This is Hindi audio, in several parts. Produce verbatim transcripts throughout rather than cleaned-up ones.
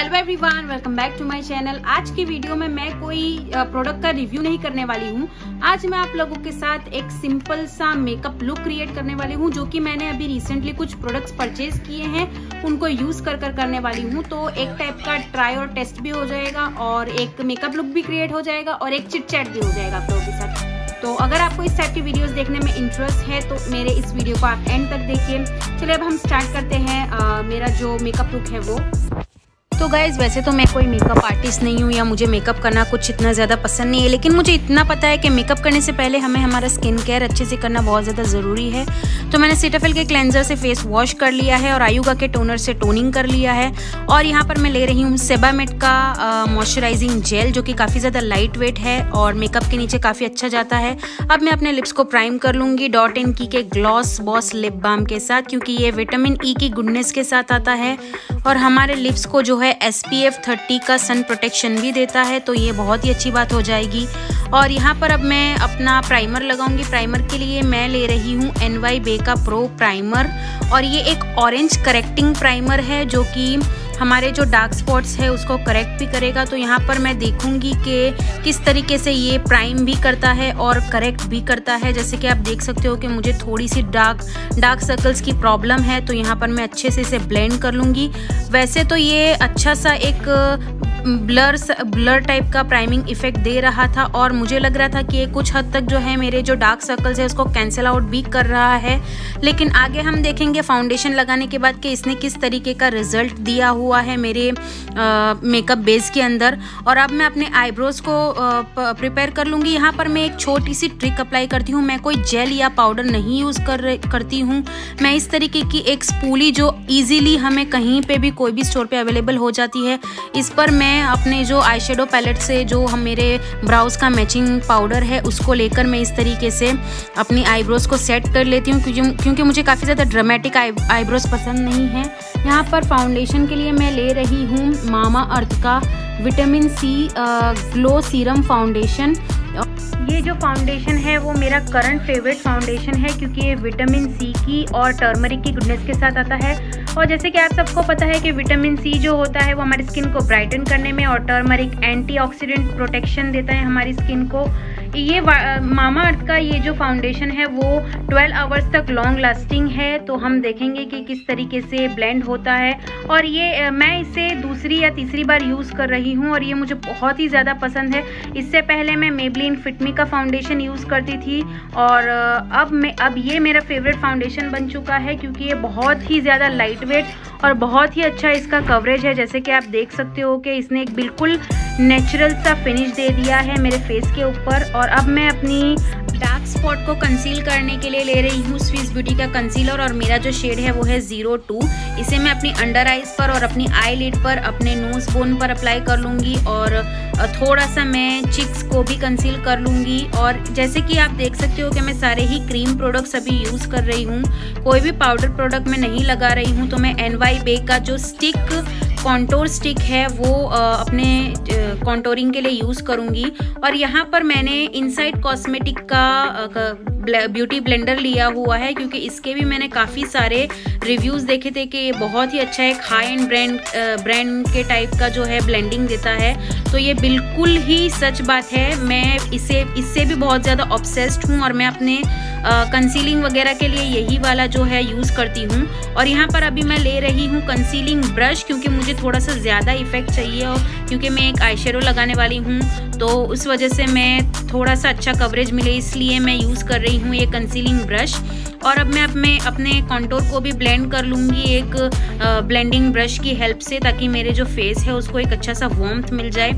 Hello everyone, welcome back to my channel. आज की वीडियो में मैं कोई प्रोडक्ट का रिव्यू नहीं करने वाली हूँ। आज मैं आप लोगों के साथ एक सिंपल सा मेकअप लुक क्रिएट करने वाली हूँ, जो कि मैंने अभी रिसेंटली कुछ प्रोडक्ट्स परचेज किए हैं, उनको यूज कर कर करने वाली हूँ। तो एक टाइप का ट्राई और टेस्ट भी हो जाएगा और एक मेकअप लुक भी क्रिएट हो जाएगा और एक चिट चैट भी हो जाएगा आप लोगों के साथ। तो अगर आपको इस टाइप की वीडियोस देखने में इंटरेस्ट है तो मेरे इस वीडियो को आप एंड तक देखिए। चलिए अब हम स्टार्ट करते हैं आ, मेरा जो मेकअप लुक है वो। तो गाइज़, वैसे तो मैं कोई मेकअप आर्टिस्ट नहीं हूँ या मुझे मेकअप करना कुछ इतना ज़्यादा पसंद नहीं है, लेकिन मुझे इतना पता है कि मेकअप करने से पहले हमें हमारा स्किन केयर अच्छे से करना बहुत ज़्यादा ज़रूरी है। तो मैंने सेटाफिल के क्लेंजर से फेस वॉश कर लिया है और आयुगा के टोनर से टोनिंग कर लिया है। और यहाँ पर मैं ले रही हूँ सेबामेड का मॉइस्चराइजिंग जेल, जो कि काफ़ी ज़्यादा लाइट वेट है और मेकअप के नीचे काफ़ी अच्छा जाता है। अब मैं अपने लिप्स को प्राइम कर लूँगी डॉट इन की के ग्लॉस बॉस लिप बाम के साथ, क्योंकि ये विटामिन ई की गुडनेस के साथ आता है और हमारे लिप्स को जो है एस पी एफ थर्टी का सन प्रोटेक्शन भी देता है, तो ये बहुत ही अच्छी बात हो जाएगी। और यहाँ पर अब मैं अपना प्राइमर लगाऊंगी। प्राइमर के लिए मैं ले रही हूँ एन वाई बी का प्रो प्राइमर, और ये एक ऑरेंज करेक्टिंग प्राइमर है जो कि हमारे जो डार्क स्पॉट्स है उसको करेक्ट भी करेगा। तो यहाँ पर मैं देखूंगी कि किस तरीके से ये प्राइम भी करता है और करेक्ट भी करता है। जैसे कि आप देख सकते हो कि मुझे थोड़ी सी डार्क डार्क सर्कल्स की प्रॉब्लम है, तो यहाँ पर मैं अच्छे से इसे ब्लेंड कर लूँगी। वैसे तो ये अच्छा सा एक ब्लर ब्लर टाइप का प्राइमिंग इफेक्ट दे रहा था और मुझे लग रहा था कि ये कुछ हद तक जो है मेरे जो डार्क सर्कल्स है उसको कैंसिल आउट भी कर रहा है, लेकिन आगे हम देखेंगे फाउंडेशन लगाने के बाद कि इसने किस तरीके का रिजल्ट दिया हुआ है मेरे मेकअप बेस के अंदर। और अब मैं अपने आईब्रोज़ को प्रिपेयर कर लूँगी। यहाँ पर मैं एक छोटी सी ट्रिक अप्लाई करती हूँ। मैं कोई जेल या पाउडर नहीं यूज़ कर करती हूँ। मैं इस तरीके की एक स्पूली, जो ईजीली हमें कहीं पर भी कोई भी स्टोर पर अवेलेबल हो जाती है, इस पर मैं मैं अपने जो आई शेडो पैलेट से जो हम मेरे ब्राउज का मैचिंग पाउडर है उसको लेकर मैं इस तरीके से अपनी आईब्रोज़ को सेट कर लेती हूँ, क्योंकि क्योंकि मुझे काफ़ी ज़्यादा ड्रामेटिक आईब्रोज़ पसंद नहीं है। यहाँ पर फाउंडेशन के लिए मैं ले रही हूँ मामा अर्थ का vitamin C glow serum foundation. ये जो फाउंडेशन है वो मेरा करंट फेवरेट फाउंडेशन है, क्योंकि ये विटामिन सी की और टर्मरिक की गुडनेस के साथ आता है। और जैसे कि आप सबको पता है कि विटामिन सी जो होता है वो हमारी स्किन को ब्राइटन करने में, और टर्मरिक एंटीऑक्सीडेंट प्रोटेक्शन देता है हमारी स्किन को। ये मामा अर्थ का ये जो फाउंडेशन है वो ट्वेल्व आवर्स तक लॉन्ग लास्टिंग है, तो हम देखेंगे कि किस तरीके से ब्लेंड होता है। और ये मैं इसे दूसरी या तीसरी बार यूज़ कर रही हूँ और ये मुझे बहुत ही ज़्यादा पसंद है। इससे पहले मैं मेबलिन फिट मी का फाउंडेशन यूज़ करती थी और अब मैं अब ये मेरा फेवरेट फाउंडेशन बन चुका है, क्योंकि ये बहुत ही ज़्यादा लाइट वेट और बहुत ही अच्छा इसका कवरेज है। जैसे कि आप देख सकते हो कि इसने एक बिल्कुल नेचुरल सा फिनिश दे दिया है मेरे फेस के ऊपर। और अब मैं अपनी डार्क स्पॉट को कंसील करने के लिए ले रही हूँ स्विस ब्यूटी का कंसीलर, और मेरा जो शेड है वो है ज़ीरो टू। इसे मैं अपनी अंडर आइज़ पर और अपनी आई लिड पर, अपने नोज बोन पर अप्लाई कर लूँगी और थोड़ा सा मैं चिक्स को भी कंसील कर लूँगी। और जैसे कि आप देख सकते हो कि मैं सारे ही क्रीम प्रोडक्ट्स अभी यूज़ कर रही हूँ, कोई भी पाउडर प्रोडक्ट मैं नहीं लगा रही हूँ। तो मैं एन वाई बी का जो स्टिक कॉन्टोर स्टिक है वो अपने कॉन्टोरिंग के लिए यूज़ करूँगी। और यहाँ पर मैंने इनसाइड कॉस्मेटिक का ब्यूटी ब्लेंडर लिया हुआ है, क्योंकि इसके भी मैंने काफ़ी सारे रिव्यूज़ देखे थे कि ये बहुत ही अच्छा एक हाई एंड ब्रांड ब्रांड के टाइप का जो है ब्लेंडिंग देता है, तो ये बिल्कुल ही सच बात है। मैं इसे इससे भी बहुत ज़्यादा ऑब्सेस्ड हूँ और मैं अपने कंसीलिंग वगैरह के लिए यही वाला जो है यूज़ करती हूँ। और यहाँ पर अभी मैं ले रही हूँ कंसीलिंग ब्रश, क्योंकि मुझे थोड़ा सा ज़्यादा इफेक्ट चाहिए और क्योंकि मैं एक आई शेडो लगाने वाली हूँ, तो उस वजह से मैं थोड़ा सा अच्छा कवरेज मिले इसलिए मैं यूज़ कर रही हूँ ये कंसीलिंग ब्रश। और अब मैं अपने अपने कॉन्टोर को भी ब्लेंड कर लूँगी एक ब्लेंडिंग ब्रश की हेल्प से, ताकि मेरे जो फेस है उसको एक अच्छा सा वार्मथ मिल जाए।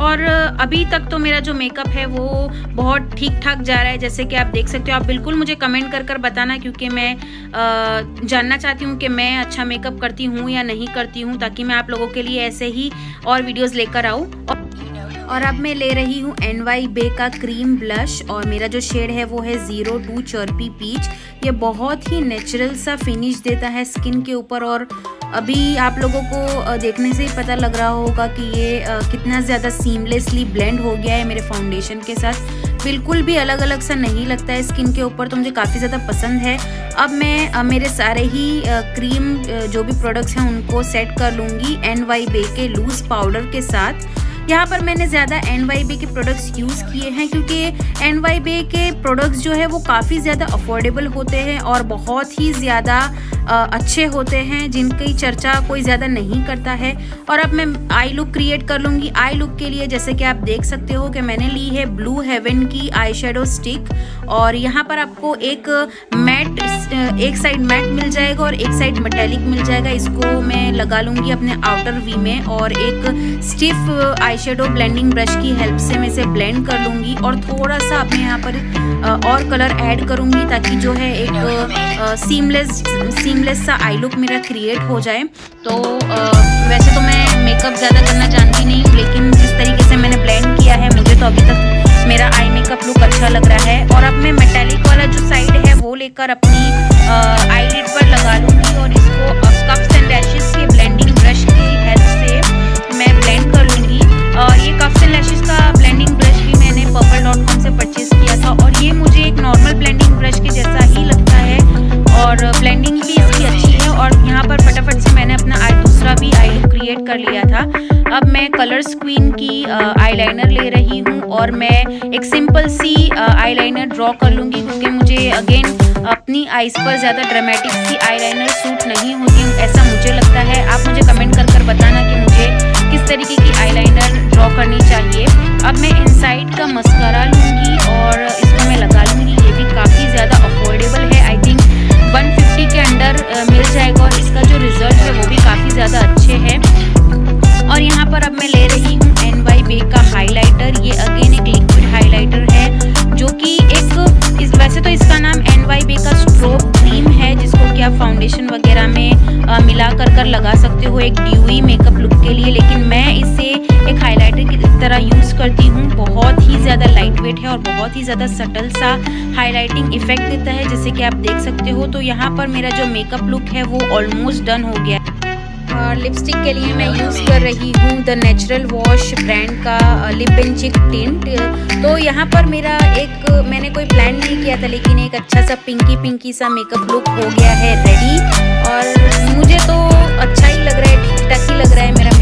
और अभी तक तो मेरा जो मेकअप है वो बहुत ठीक ठाक जा रहा है, जैसे कि आप देख सकते हो। आप बिल्कुल मुझे कमेंट कर कर बताना, क्योंकि मैं आ, जानना चाहती हूँ कि मैं अच्छा मेकअप करती हूँ या नहीं करती हूँ, ताकि मैं आप लोगों के लिए ऐसे ही और वीडियोज़ लेकर आऊँ। और अब मैं ले रही हूँ एन वाई बी का क्रीम ब्लश, और मेरा जो शेड है वो है ज़ीरो टू चर्पी पीच। ये बहुत ही नेचुरल सा फिनिश देता है स्किन के ऊपर, और अभी आप लोगों को देखने से ही पता लग रहा होगा कि ये कितना ज़्यादा सीमलेसली ब्लेंड हो गया है मेरे फाउंडेशन के साथ। बिल्कुल भी अलग अलग सा नहीं लगता है स्किन के ऊपर, तो मुझे काफ़ी ज़्यादा पसंद है। अब मैं अब मेरे सारे ही क्रीम जो भी प्रोडक्ट्स हैं उनको सेट कर लूँगी एन वाई बी के लूज़ पाउडर के साथ। यहाँ पर मैंने ज़्यादा एन वाई बी के प्रोडक्ट्स यूज़ किए हैं क्योंकि एन वाई बी के प्रोडक्ट्स जो है वो काफ़ी ज़्यादा अफोर्डेबल होते हैं और बहुत ही ज़्यादा अच्छे होते हैं, जिनकी चर्चा कोई ज़्यादा नहीं करता है। और अब मैं आई लुक क्रिएट कर लूँगी। आई लुक के लिए जैसे कि आप देख सकते हो कि मैंने ली है ब्लू हेवन की आई शेडो स्टिक, और यहाँ पर आपको एक मैट, एक साइड मैट मिल जाएगा और एक साइड मेटेलिक मिल जाएगा। इसको मैं लगा लूँगी अपने आउटर वी में, और एक stiff eye shadow blending brush की हेल्प से मैं इसे ब्लेंड कर लूँगी और थोड़ा सा अपने यहाँ पर और कलर ऐड करूँगी ताकि जो है एक सीमलेस सीमलेस सा आई लुक मेरा क्रिएट हो जाए। तो आ, वैसे तो मैं मेकअप ज़्यादा करना जानती नहीं हूँ, लेकिन जिस तरीके से मैंने ब्लेंड किया है मुझे तो अभी तक मेरा आई मेकअप लुक अच्छा लग रहा है। और अब मैं मेटालिक वाला जो साइड है वो लेकर अपनी आईलिड पर लगा लूँगी और इसको कप्स एंड लैशेस के ब्लेंडिंग ब्रश की हेल्प से मैं ब्लेंड कर लूँगी। और ये कप्स एंड लैशेस का ब्लेंडिंग ब्रश भी मैंने पर्पल डॉट कॉम से परचेज़ किया था और ये मुझे एक नॉर्मल ब्लेंडिंग ब्रश के जैसा ही लगता है और ब्लेंडिंग भी इसकी अच्छी है। और यहाँ पर फटाफट से मैंने अपना आई दूसरा भी आई लुक क्रिएट कर लिया था। अब मैं कलर्सक्रीन की आईलाइनर ले रही हूँ और मैं एक सिंपल सी आईलाइनर ड्रॉ कर लूँगी क्योंकि मुझे अगेन अपनी आईज पर ज़्यादा ड्रामेटिक सी आईलाइनर सूट नहीं होती, ऐसा मुझे लगता है। आप मुझे कमेंट कर कर बताना कि मुझे किस तरीके की आईलाइनर ड्रॉ करनी चाहिए। अब मैं इनसाइड का मस्कारा लूँगी और इसको मैं लगा लूँगी। ये भी काफ़ी ज़्यादा अफोर्डेबल है, आई थिंक वन फिफ्टी के अंडर मिल जाएगा और इसका जो रिज़ल्ट है वो भी काफ़ी ज़्यादा अच्छे है। और यहाँ पर अब मैं ले रही हूँ एन वाई बी का हाईलाइटर। ये अगेन एक लिक्विड हाईलाइटर है जो कि एक इस वैसे तो इसका नाम एन वाई बी का स्ट्रोब क्रीम है, जिसको कि आप फाउंडेशन वगैरह में आ, मिला कर कर लगा सकते हो एक ड्यूई मेकअप लुक के लिए, लेकिन मैं इसे एक हाईलाइटर की तरह यूज़ करती हूँ। बहुत ही ज़्यादा लाइट वेट है और बहुत ही ज़्यादा सटल सा हाईलाइटिंग इफेक्ट देता है, जैसे कि आप देख सकते हो। तो यहाँ पर मेरा जो मेकअप लुक है वो ऑलमोस्ट डन हो गया है। और लिपस्टिक के लिए मैं यूज़ कर रही हूँ द नेचुरल वॉश ब्रांड का लिप एंड चिक टिंट। तो यहाँ पर मेरा एक मैंने कोई प्लान नहीं किया था, लेकिन एक अच्छा सा पिंकी पिंकी सा मेकअप लुक हो गया है रेडी, और मुझे तो अच्छा ही लग रहा है, ठीक ठाक ही लग रहा है मेरा